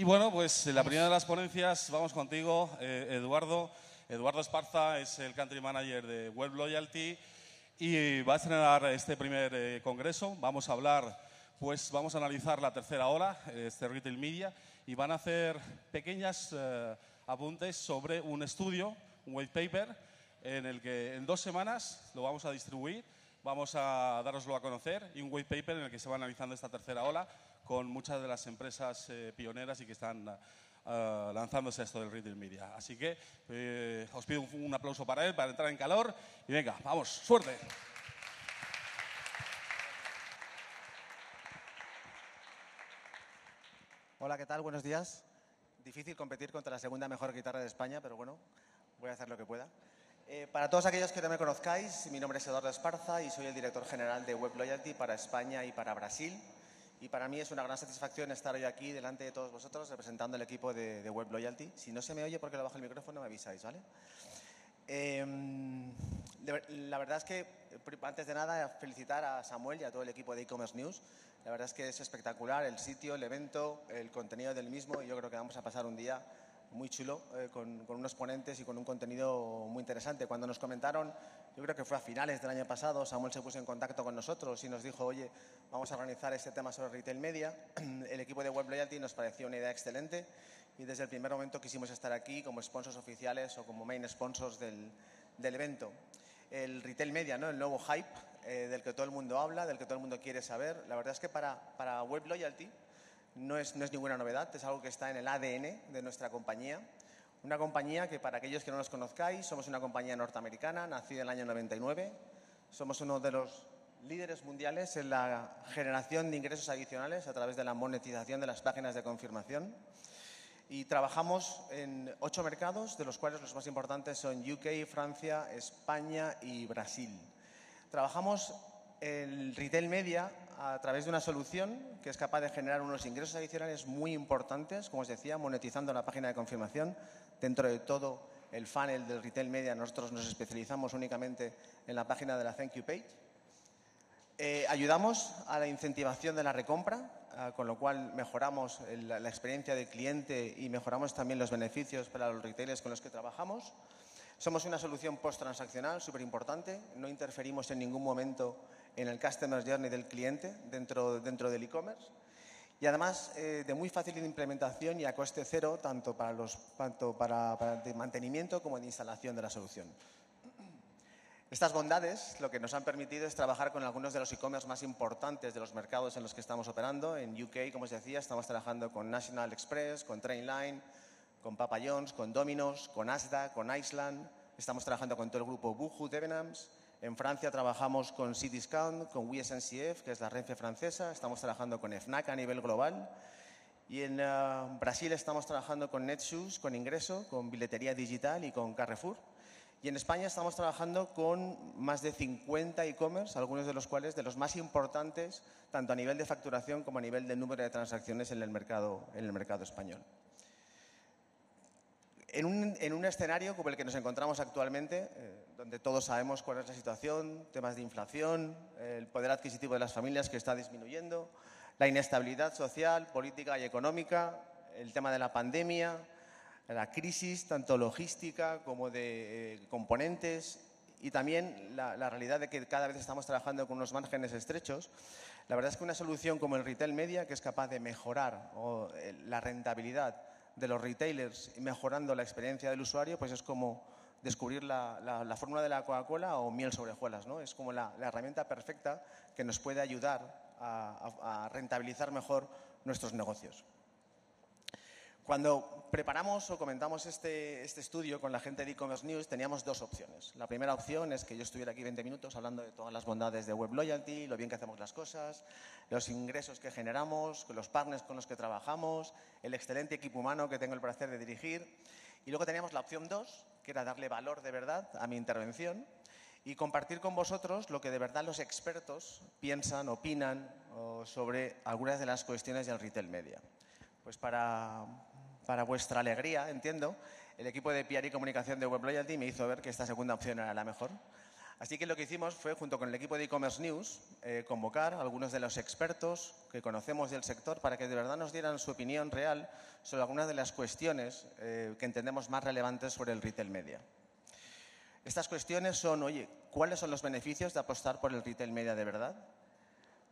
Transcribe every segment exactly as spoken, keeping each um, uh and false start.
Y bueno, pues la primera de las ponencias, vamos contigo, eh, Eduardo. Eduardo Esparza es el Country Manager de Webloyalty y va a estrenar este primer eh, congreso. Vamos a hablar, pues vamos a analizar la tercera ola, este Retail Media, y van a hacer pequeñas eh, apuntes sobre un estudio, un white paper, en el que en dos semanas lo vamos a distribuir, vamos a daroslo a conocer, y un white paper en el que se va analizando esta tercera ola con muchas de las empresas eh, pioneras y que están uh, lanzándose a esto del retail media. Así que eh, os pido un, un aplauso para él, para entrar en calor. Y venga, vamos, suerte. Hola, ¿qué tal? Buenos días. Difícil competir contra la segunda mejor guitarra de España, pero bueno, voy a hacer lo que pueda. Eh, para todos aquellos que no me conozcáis, mi nombre es Eduardo Esparza y soy el director general de Webloyalty para España y para Brasil. Y para mí es una gran satisfacción estar hoy aquí delante de todos vosotros representando el equipo de, de Webloyalty. Si no se me oye porque le bajo el micrófono, me avisáis, ¿vale? Eh, la verdad es que, antes de nada, felicitar a Samuel y a todo el equipo de eCommerce News. La verdad es que es espectacular el sitio, el evento, el contenido del mismo. Y yo creo que vamos a pasar un día muy chulo eh, con, con unos ponentes y con un contenido muy interesante. Cuando nos comentaron, yo creo que fue a finales del año pasado, Samuel se puso en contacto con nosotros y nos dijo, oye, vamos a organizar este tema sobre retail media. El equipo de Webloyalty nos pareció una idea excelente y desde el primer momento quisimos estar aquí como sponsors oficiales o como main sponsors del, del evento. El retail media, ¿no? El nuevo hype eh, del que todo el mundo habla, del que todo el mundo quiere saber. La verdad es que para, para Webloyalty No es, no es ninguna novedad, es algo que está en el A D N de nuestra compañía. Una compañía que, para aquellos que no nos conozcáis, somos una compañía norteamericana, nacida en el año noventa y nueve. Somos uno de los líderes mundiales en la generación de ingresos adicionales a través de la monetización de las páginas de confirmación. Y trabajamos en ocho mercados, de los cuales los más importantes son U K, Francia, España y Brasil. Trabajamos el retail media a través de una solución que es capaz de generar unos ingresos adicionales muy importantes, como os decía, monetizando la página de confirmación. Dentro de todo el funnel del retail media, nosotros nos especializamos únicamente en la página de la Thank You Page. Eh, ayudamos a la incentivación de la recompra, eh, con lo cual mejoramos el, la experiencia del cliente y mejoramos también los beneficios para los retailers con los que trabajamos. Somos una solución post-transaccional súper importante, no interferimos en ningún momento en el customer journey del cliente dentro, dentro del e-commerce y además eh, de muy fácil implementación y a coste cero tanto para los tanto para, para de mantenimiento como de instalación de la solución. Estas bondades lo que nos han permitido es trabajar con algunos de los e-commerce más importantes de los mercados en los que estamos operando. En U K, como os decía, estamos trabajando con National Express, con Trainline, con Papa John's, con Domino's, con Asda, con Iceland. Estamos trabajando con todo el grupo Boohoo, Debenhams. En Francia trabajamos con Cdiscount, con W S N C F, que es la Renfe francesa. Estamos trabajando con Fnac a nivel global. Y en uh, Brasil estamos trabajando con Netshoes, con Ingreso, con Billetería Digital y con Carrefour. Y en España estamos trabajando con más de cincuenta e-commerce, algunos de los cuales de los más importantes, tanto a nivel de facturación como a nivel del número de transacciones en el mercado, en el mercado español. En un, en un escenario como el que nos encontramos actualmente, eh, donde todos sabemos cuál es la situación, temas de inflación, eh, el poder adquisitivo de las familias que está disminuyendo, la inestabilidad social, política y económica, el tema de la pandemia, la crisis tanto logística como de eh, componentes y también la, la realidad de que cada vez estamos trabajando con unos márgenes estrechos. La verdad es que una solución como el retail media, que es capaz de mejorar o, eh, la rentabilidad de los retailers y mejorando la experiencia del usuario, pues es como descubrir la, la, la fórmula de la Coca-Cola o miel sobre hojuelas, ¿no? Es como la, la herramienta perfecta que nos puede ayudar a, a, a rentabilizar mejor nuestros negocios. Cuando preparamos o comentamos este, este estudio con la gente de eCommerce News, teníamos dos opciones. La primera opción es que yo estuviera aquí veinte minutos hablando de todas las bondades de Webloyalty, lo bien que hacemos las cosas, los ingresos que generamos, los partners con los que trabajamos, el excelente equipo humano que tengo el placer de dirigir. Y luego teníamos la opción dos, que era darle valor de verdad a mi intervención y compartir con vosotros lo que de verdad los expertos piensan, opinan o sobre algunas de las cuestiones del retail media. Pues para, para vuestra alegría, entiendo, el equipo de P R y Comunicación de Webloyalty me hizo ver que esta segunda opción era la mejor. Así que lo que hicimos fue, junto con el equipo de eCommerce News, eh, convocar a algunos de los expertos que conocemos del sector para que de verdad nos dieran su opinión real sobre algunas de las cuestiones eh, que entendemos más relevantes sobre el retail media. Estas cuestiones son, oye, ¿cuáles son los beneficios de apostar por el retail media de verdad?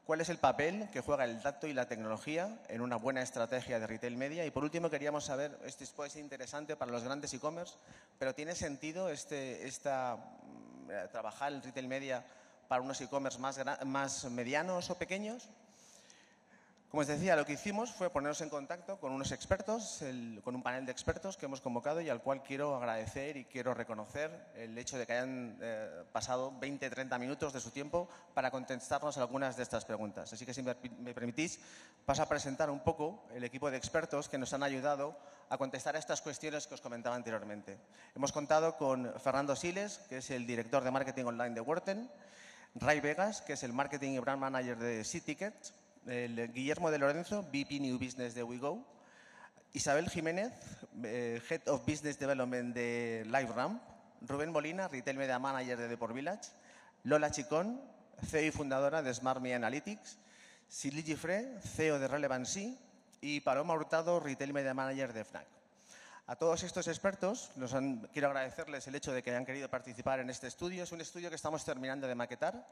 ¿Cuál es el papel que juega el dato y la tecnología en una buena estrategia de retail media? Y por último queríamos saber, esto puede ser interesante para los grandes e-commerce, pero ¿tiene sentido este, esta, trabajar el retail media para unos e-commerce más, más medianos o pequeños? Como os decía, lo que hicimos fue ponernos en contacto con unos expertos, el, con un panel de expertos que hemos convocado y al cual quiero agradecer y quiero reconocer el hecho de que hayan eh, pasado veinte a treinta minutos de su tiempo para contestarnos algunas de estas preguntas. Así que si me, me permitís, paso a presentar un poco el equipo de expertos que nos han ayudado a contestar a estas cuestiones que os comentaba anteriormente. Hemos contado con Fernando Siles, que es el director de Marketing Online de Worten, Ray Vegas, que es el Marketing y Brand Manager de City Tickets, el Guillermo de Lorenzo, V P New Business de Wegow, Isabel Jiménez, eh, Head of Business Development de LiveRamp, Rubén Molina, Retail Media Manager de Deport Village, Lola Chicón, C E O y fundadora de Smart Media Analytics, Cyril Jeffrey, C E O de Relevancy y Paloma Hurtado, Retail Media Manager de Fnac. A todos estos expertos, los han, quiero agradecerles el hecho de que hayan querido participar en este estudio. Es un estudio que estamos terminando de maquetar,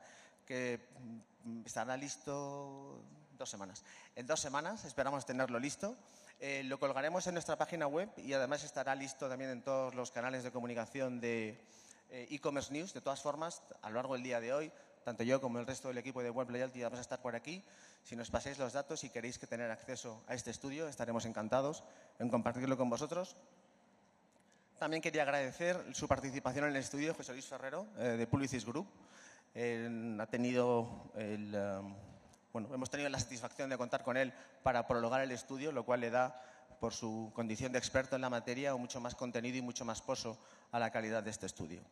que estará listo dos semanas. En dos semanas esperamos tenerlo listo. Eh, lo colgaremos en nuestra página web y además estará listo también en todos los canales de comunicación de eCommerce News. De todas formas, a lo largo del día de hoy, tanto yo como el resto del equipo de Webloyalty vamos a estar por aquí. Si nos pasáis los datos y queréis que tener acceso a este estudio, estaremos encantados en compartirlo con vosotros. También quería agradecer su participación en el estudio, José Luis Ferrero, eh, de Publicis Group. Eh, ha tenido el... Um, Bueno, hemos tenido la satisfacción de contar con él para prologar el estudio, lo cual le da, por su condición de experto en la materia, mucho más contenido y mucho más pozo a la calidad de este estudio.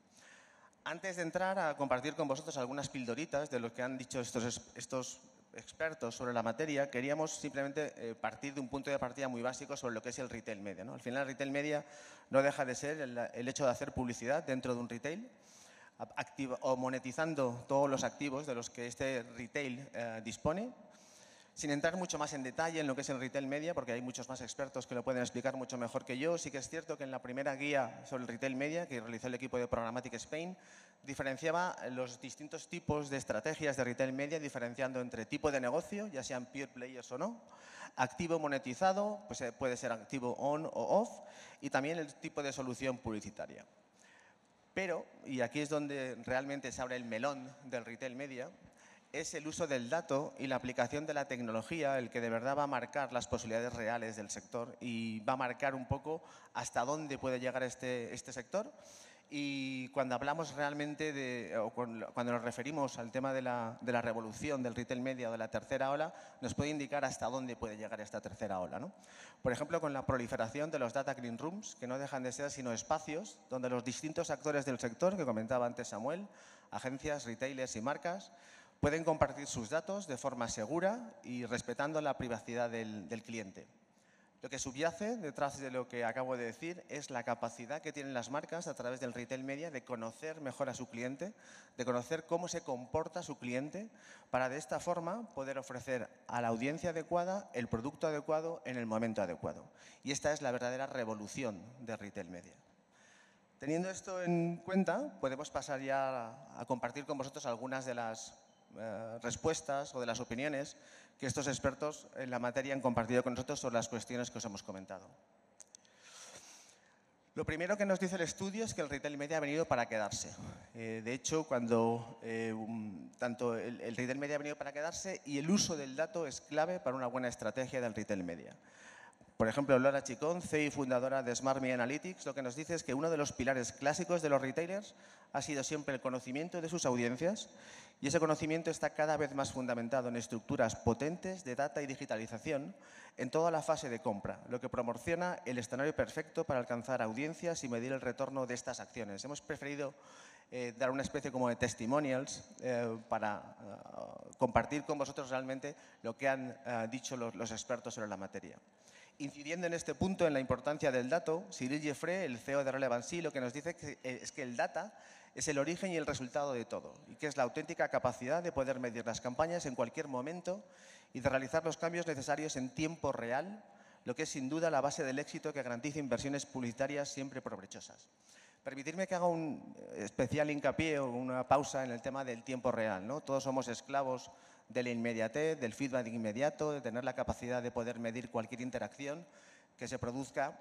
Antes de entrar a compartir con vosotros algunas pildoritas de lo que han dicho estos, estos expertos sobre la materia, queríamos simplemente partir de un punto de partida muy básico sobre lo que es el retail media, ¿no? Al final, el retail media no deja de ser el, el hecho de hacer publicidad dentro de un retail, Activa, o monetizando todos los activos de los que este retail eh, dispone, sin entrar mucho más en detalle en lo que es el retail media, porque hay muchos más expertos que lo pueden explicar mucho mejor que yo. Sí que es cierto que en la primera guía sobre el retail media que realizó el equipo de Programmatic Spain, diferenciaba los distintos tipos de estrategias de retail media, diferenciando entre tipo de negocio, ya sean pure players o no, activo monetizado, pues puede ser activo on o off, y también el tipo de solución publicitaria. Pero, y aquí es donde realmente se abre el melón del retail media, es el uso del dato y la aplicación de la tecnología el que de verdad va a marcar las posibilidades reales del sector y va a marcar un poco hasta dónde puede llegar este, este sector. Y cuando hablamos realmente de, o cuando nos referimos al tema de la, de la revolución del retail media o de la tercera ola, nos puede indicar hasta dónde puede llegar esta tercera ola, ¿no? Por ejemplo, con la proliferación de los data green rooms, que no dejan de ser sino espacios donde los distintos actores del sector, que comentaba antes Samuel, agencias, retailers y marcas, pueden compartir sus datos de forma segura y respetando la privacidad del, del cliente. Lo que subyace detrás de lo que acabo de decir es la capacidad que tienen las marcas a través del retail media de conocer mejor a su cliente, de conocer cómo se comporta su cliente, para de esta forma poder ofrecer a la audiencia adecuada el producto adecuado en el momento adecuado. Y esta es la verdadera revolución del retail media. Teniendo esto en cuenta, podemos pasar ya a compartir con vosotros algunas de las eh, respuestas o de las opiniones que estos expertos en la materia han compartido con nosotros sobre las cuestiones que os hemos comentado. Lo primero que nos dice el estudio es que el retail media ha venido para quedarse. Eh, de hecho, cuando eh, tanto el, el retail media ha venido para quedarse y el uso del dato es clave para una buena estrategia del retail media. Por ejemplo, Lola Chicón, C E O y fundadora de Smart Media Analytics, lo que nos dice es que uno de los pilares clásicos de los retailers ha sido siempre el conocimiento de sus audiencias y ese conocimiento está cada vez más fundamentado en estructuras potentes de data y digitalización en toda la fase de compra, lo que proporciona el escenario perfecto para alcanzar audiencias y medir el retorno de estas acciones. Hemos preferido eh, dar una especie como de testimonials eh, para eh, compartir con vosotros realmente lo que han eh, dicho los, los expertos sobre la materia. Incidiendo en este punto en la importancia del dato, Cyril Jeffrey, el C E O de Relevancy, lo que nos dice es que el data es el origen y el resultado de todo, y que es la auténtica capacidad de poder medir las campañas en cualquier momento y de realizar los cambios necesarios en tiempo real, lo que es sin duda la base del éxito que garantiza inversiones publicitarias siempre provechosas. Permitidme que haga un especial hincapié o una pausa en el tema del tiempo real, ¿no? Todos somos esclavos de la inmediatez, del feedback inmediato, de tener la capacidad de poder medir cualquier interacción que se produzca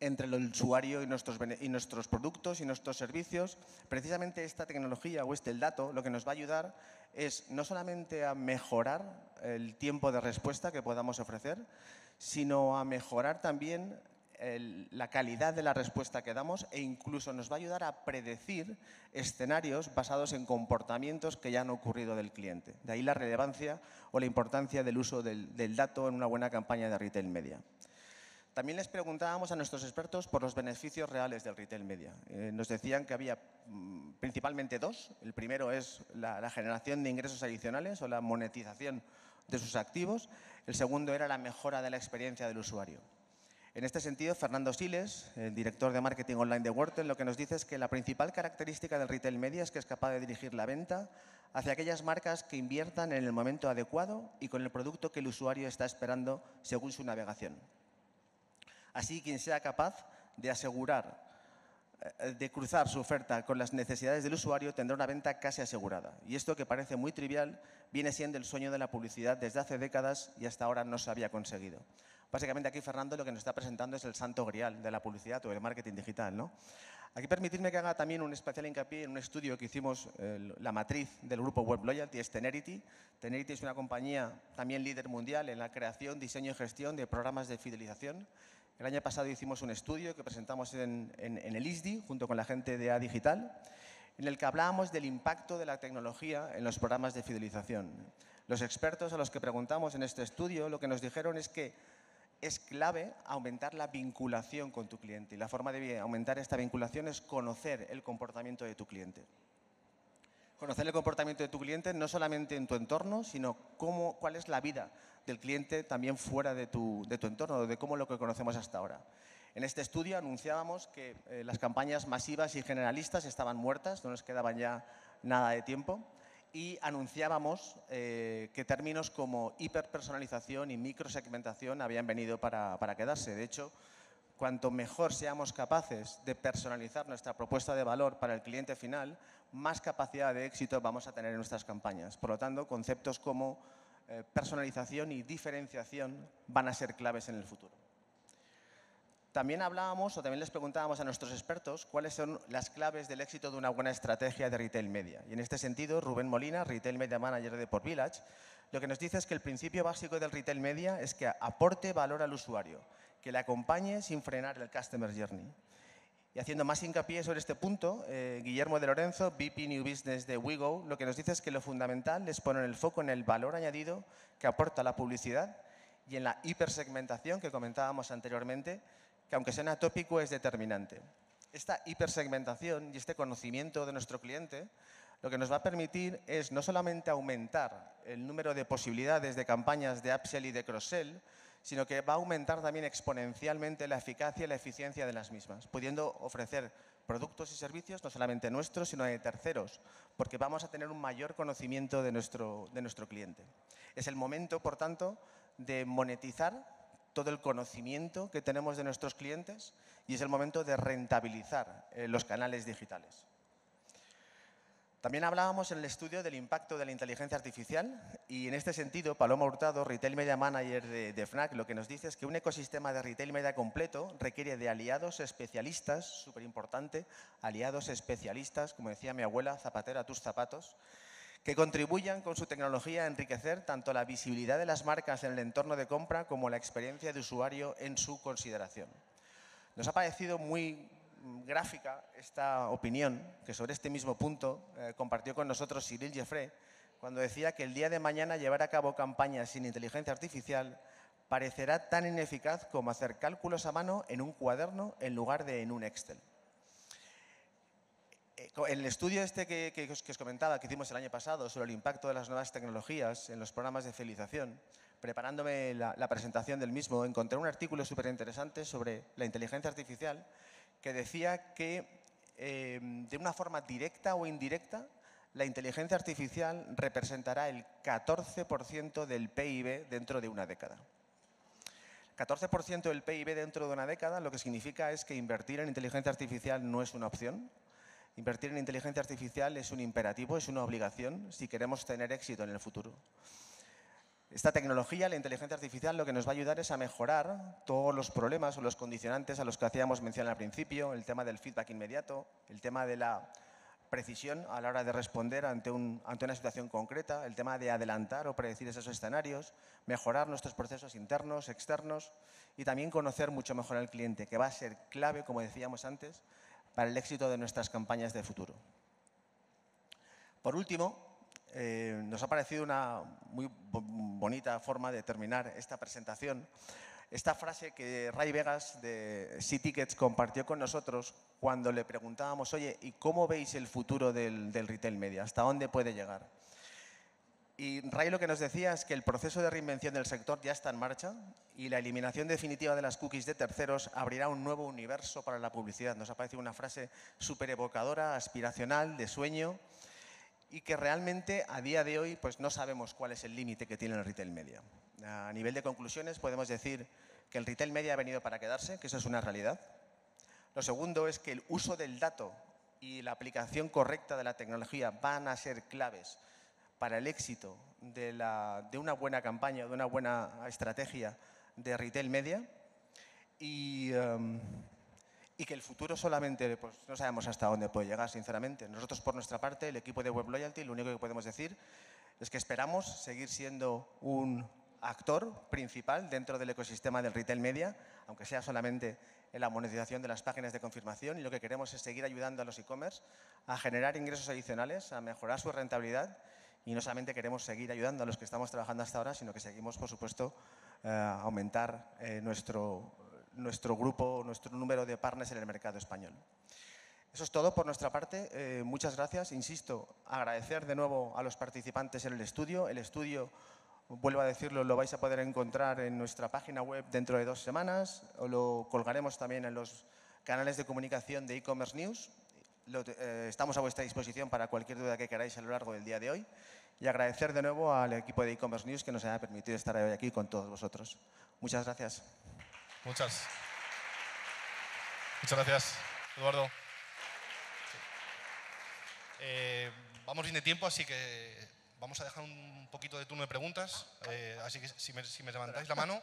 entre el usuario y nuestros, y nuestros productos y nuestros servicios. Precisamente esta tecnología o este el dato lo que nos va a ayudar es no solamente a mejorar el tiempo de respuesta que podamos ofrecer, sino a mejorar también El, la calidad de la respuesta que damos e incluso nos va a ayudar a predecir escenarios basados en comportamientos que ya han ocurrido del cliente. De ahí la relevancia o la importancia del uso del, del dato en una buena campaña de retail media. También les preguntábamos a nuestros expertos por los beneficios reales del retail media. Eh, nos decían que había mm, principalmente dos. El primero es la, la generación de ingresos adicionales o la monetización de sus activos. El segundo era la mejora de la experiencia del usuario. En este sentido, Fernando Siles, el director de marketing online de Worten, lo que nos dice es que la principal característica del retail media es que es capaz de dirigir la venta hacia aquellas marcas que inviertan en el momento adecuado y con el producto que el usuario está esperando según su navegación. Así, quien sea capaz de asegurar, de cruzar su oferta con las necesidades del usuario tendrá una venta casi asegurada. Y esto, que parece muy trivial, viene siendo el sueño de la publicidad desde hace décadas y hasta ahora no se había conseguido. Básicamente aquí Fernando lo que nos está presentando es el santo grial de la publicidad o del marketing digital, ¿no? Aquí permitidme que haga también un especial hincapié en un estudio que hicimos, eh, la matriz del grupo Webloyalty, es Tenerity. Tenerity es una compañía también líder mundial en la creación, diseño y gestión de programas de fidelización. El año pasado hicimos un estudio que presentamos en, en, en el I S D I junto con la gente de A Digital, en el que hablábamos del impacto de la tecnología en los programas de fidelización. Los expertos a los que preguntamos en este estudio lo que nos dijeron es que es clave aumentar la vinculación con tu cliente. Y la forma de aumentar esta vinculación es conocer el comportamiento de tu cliente. Conocer el comportamiento de tu cliente no solamente en tu entorno, sino cómo, cuál es la vida del cliente también fuera de tu, de tu entorno, de cómo lo que conocemos hasta ahora. En este estudio anunciábamos que eh, las campañas masivas y generalistas estaban muertas, no nos quedaban ya nada de tiempo. Y anunciábamos eh, que términos como hiperpersonalización y microsegmentación habían venido para, para quedarse. De hecho, cuanto mejor seamos capaces de personalizar nuestra propuesta de valor para el cliente final, más capacidad de éxito vamos a tener en nuestras campañas. Por lo tanto, conceptos como eh, personalización y diferenciación van a ser claves en el futuro. También hablábamos o también les preguntábamos a nuestros expertos cuáles son las claves del éxito de una buena estrategia de retail media. Y en este sentido, Rubén Molina, Retail Media Manager de Port Village, lo que nos dice es que el principio básico del retail media es que aporte valor al usuario, que le acompañe sin frenar el customer journey. Y haciendo más hincapié sobre este punto, eh, Guillermo de Lorenzo, V P New Business de Wegow, lo que nos dice es que lo fundamental es poner el foco en el valor añadido que aporta la publicidad y en la hipersegmentación que comentábamos anteriormente, que aunque sea tópico es determinante. Esta hipersegmentación y este conocimiento de nuestro cliente lo que nos va a permitir es no solamente aumentar el número de posibilidades de campañas de upsell y de cross-sell, sino que va a aumentar también exponencialmente la eficacia y la eficiencia de las mismas, pudiendo ofrecer productos y servicios no solamente nuestros, sino de terceros, porque vamos a tener un mayor conocimiento de nuestro, de nuestro cliente. Es el momento, por tanto, de monetizar todo el conocimiento que tenemos de nuestros clientes y es el momento de rentabilizar eh, los canales digitales. También hablábamos en el estudio del impacto de la inteligencia artificial y en este sentido Paloma Hurtado, Retail Media Manager de, de Fnac, lo que nos dice es que un ecosistema de retail media completo requiere de aliados especialistas, súper importante, aliados especialistas, como decía mi abuela, zapatero a tus zapatos, que contribuyan con su tecnología a enriquecer tanto la visibilidad de las marcas en el entorno de compra como la experiencia de usuario en su consideración. Nos ha parecido muy gráfica esta opinión que sobre este mismo punto eh, compartió con nosotros Cyril Jeffrey cuando decía que el día de mañana llevar a cabo campañas sin inteligencia artificial parecerá tan ineficaz como hacer cálculos a mano en un cuaderno en lugar de en un Excel. En el estudio este que, que, que os comentaba, que hicimos el año pasado, sobre el impacto de las nuevas tecnologías en los programas de fidelización, preparándome la, la presentación del mismo, encontré un artículo súper interesante sobre la inteligencia artificial que decía que, eh, de una forma directa o indirecta, la inteligencia artificial representará el catorce por ciento del P I B dentro de una década. catorce por ciento del P I B dentro de una década, lo que significa es que invertir en inteligencia artificial no es una opción. Invertir en inteligencia artificial es un imperativo, es una obligación si queremos tener éxito en el futuro. Esta tecnología, la inteligencia artificial, lo que nos va a ayudar es a mejorar todos los problemas o los condicionantes a los que hacíamos mención al principio, el tema del feedback inmediato, el tema de la precisión a la hora de responder ante, un, ante una situación concreta, el tema de adelantar o predecir esos escenarios, mejorar nuestros procesos internos, externos y también conocer mucho mejor al cliente, que va a ser clave, como decíamos antes, para el éxito de nuestras campañas de futuro. Por último, eh, nos ha parecido una muy bonita forma de terminar esta presentación, esta frase que Ray Vegas de City Tickets compartió con nosotros cuando le preguntábamos, oye, ¿y cómo veis el futuro del, del retail media? ¿Hasta dónde puede llegar? Y Ray lo que nos decía es que el proceso de reinvención del sector ya está en marcha y la eliminación definitiva de las cookies de terceros abrirá un nuevo universo para la publicidad. Nos ha parecido una frase súper evocadora, aspiracional, de sueño y que realmente a día de hoy pues, no sabemos cuál es el límite que tiene el retail media. A nivel de conclusiones podemos decir que el retail media ha venido para quedarse, que eso es una realidad. Lo segundo es que el uso del dato y la aplicación correcta de la tecnología van a ser claves para el éxito de, la, de una buena campaña, de una buena estrategia de retail media y, um, y que el futuro solamente, pues no sabemos hasta dónde puede llegar, sinceramente. Nosotros, por nuestra parte, el equipo de Webloyalty, lo único que podemos decir es que esperamos seguir siendo un actor principal dentro del ecosistema del retail media, aunque sea solamente en la monetización de las páginas de confirmación, y lo que queremos es seguir ayudando a los e-commerce a generar ingresos adicionales, a mejorar su rentabilidad. Y no solamente queremos seguir ayudando a los que estamos trabajando hasta ahora, sino que seguimos, por supuesto, eh, aumentar eh, nuestro, nuestro grupo, nuestro número de partners en el mercado español. Eso es todo por nuestra parte. Eh, muchas gracias. Insisto, agradecer de nuevo a los participantes en el estudio. El estudio, vuelvo a decirlo, lo vais a poder encontrar en nuestra página web dentro de dos semanas. Lo colgaremos también en los canales de comunicación de eCommerce News. Lo, eh, estamos a vuestra disposición para cualquier duda que queráis a lo largo del día de hoy y agradecer de nuevo al equipo de eCommerce News que nos haya permitido estar hoy aquí con todos vosotros. Muchas gracias. Muchas. Muchas gracias, Eduardo. Eh, vamos bien de tiempo, así que vamos a dejar un poquito de turno de preguntas. Eh, así que si me, si me levantáis la mano,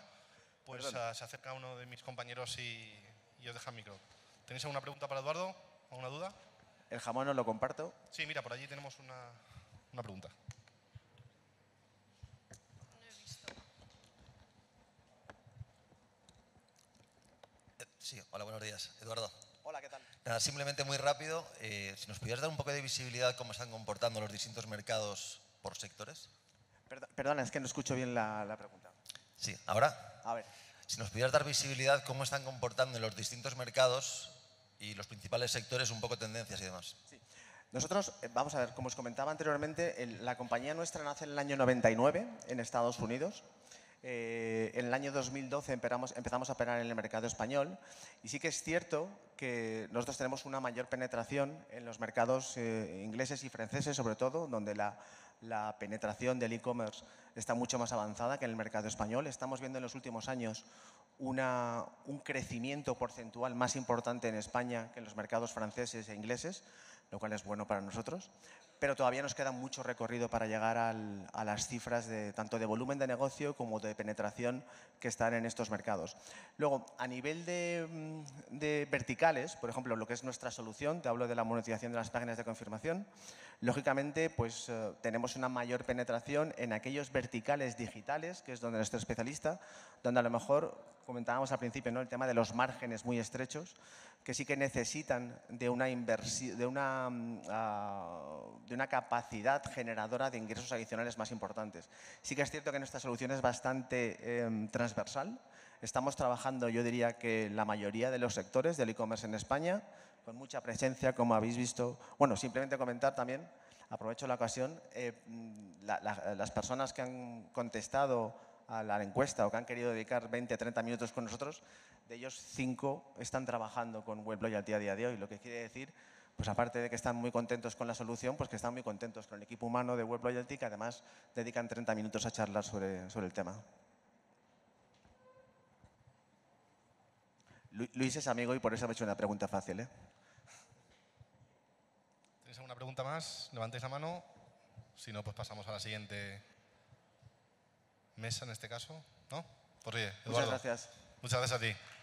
pues a, se acerca uno de mis compañeros y, y os deja el micro. ¿Tenéis alguna pregunta para Eduardo? ¿Alguna duda? El jamón no lo comparto. Sí, mira, por allí tenemos una, una pregunta. No he visto. Sí, hola, buenos días. Eduardo. Hola, ¿qué tal? Nada, simplemente muy rápido, eh, si nos pudieras dar un poco de visibilidad cómo están comportando los distintos mercados por sectores. Perdón, perdona, es que no escucho bien la, la pregunta. Sí, ¿ahora? A ver. Si nos pudieras dar visibilidad cómo están comportando en los distintos mercados y los principales sectores, un poco tendencias y demás. Sí. Nosotros, vamos a ver, como os comentaba anteriormente, el, la compañía nuestra nace en el año noventa y nueve en Estados Unidos. Eh, en el año dos mil doce empezamos, empezamos a operar en el mercado español y sí que es cierto que nosotros tenemos una mayor penetración en los mercados eh, ingleses y franceses, sobre todo, donde la, la penetración del e-commerce está mucho más avanzada que en el mercado español. Estamos viendo en los últimos años Una, un crecimiento porcentual más importante en España que en los mercados franceses e ingleses, lo cual es bueno para nosotros, pero todavía nos queda mucho recorrido para llegar al, a las cifras de, tanto de volumen de negocio como de penetración que están en estos mercados. Luego, a nivel de, de verticales, por ejemplo, lo que es nuestra solución, te hablo de la monetización de las páginas de confirmación, lógicamente pues, eh, tenemos una mayor penetración en aquellos verticales digitales, que es donde nuestro especialista, donde a lo mejor comentábamos al principio, ¿no?, el tema de los márgenes muy estrechos, que sí que necesitan de una, inversión, de una, uh, de una capacidad generadora de ingresos adicionales más importantes. Sí que es cierto que nuestra solución es bastante eh, transversal. Estamos trabajando, yo diría que la mayoría de los sectores del e-commerce en España, con mucha presencia, como habéis visto. Bueno, simplemente comentar también, aprovecho la ocasión, eh, la, la, las personas que han contestado a la encuesta o que han querido dedicar veinte a treinta minutos con nosotros, de ellos cinco están trabajando con Webloyalty a día de hoy, lo que quiere decir, pues aparte de que están muy contentos con la solución, pues que están muy contentos con el equipo humano de Webloyalty, que además dedican treinta minutos a charlar sobre, sobre el tema. Luis es amigo y por eso me ha hecho una pregunta fácil, ¿eh? ¿Tenéis alguna pregunta más? Levantéis la mano. Si no, pues pasamos a la siguiente mesa en este caso. ¿No? Pues oye, Eduardo. Muchas gracias. Muchas gracias a ti.